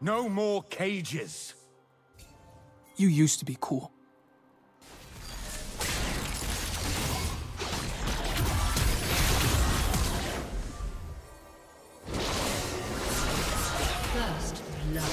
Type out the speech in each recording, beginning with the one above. No more cages. You used to be cool. First blood.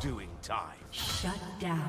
doing time. Shut down.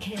Kill.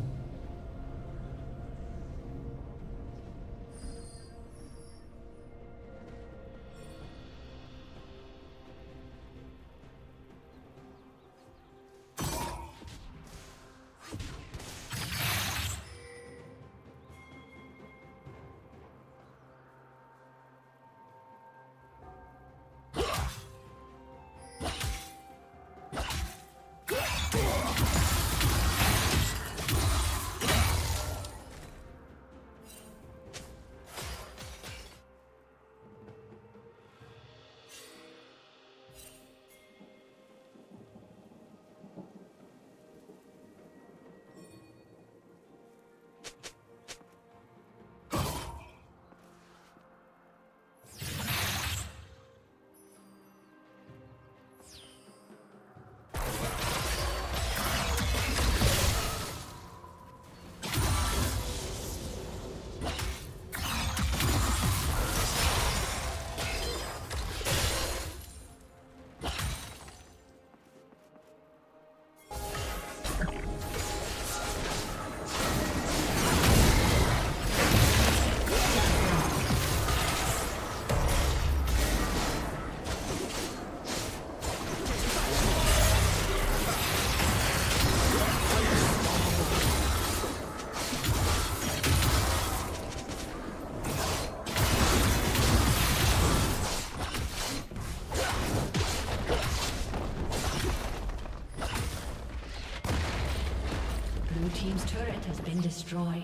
has been destroyed.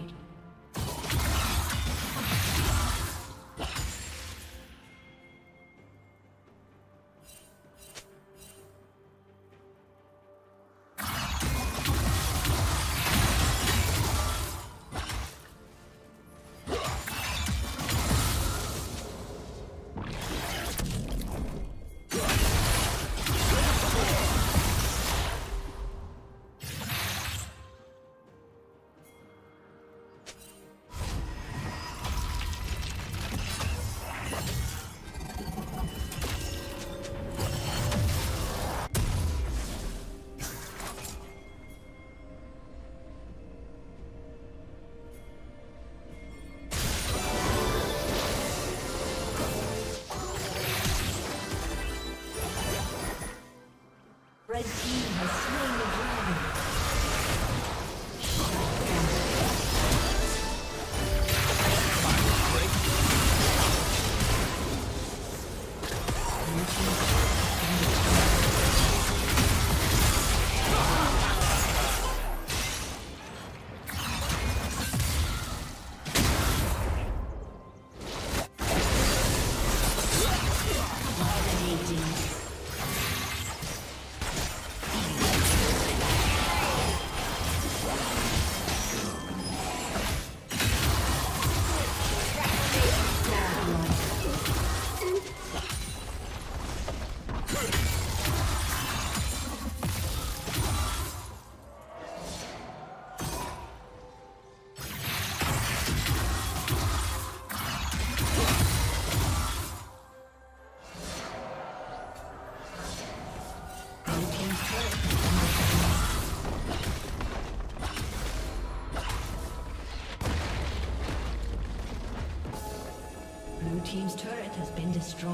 Red team has slain the dragon. Shut down. Blue team's turret has been destroyed.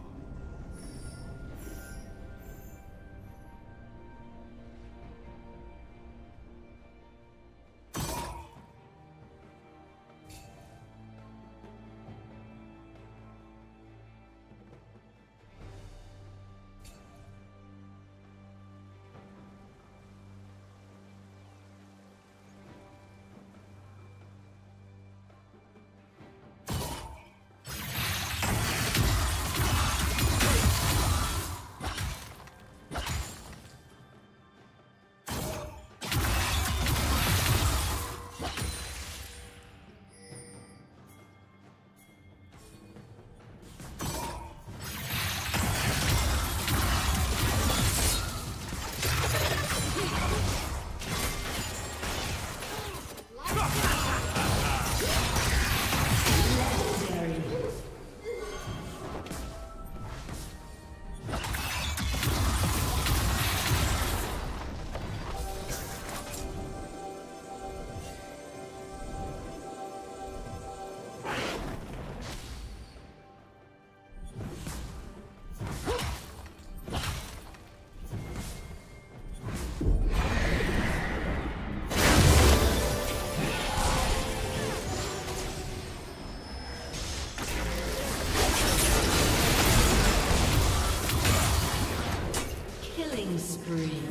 Killing spree.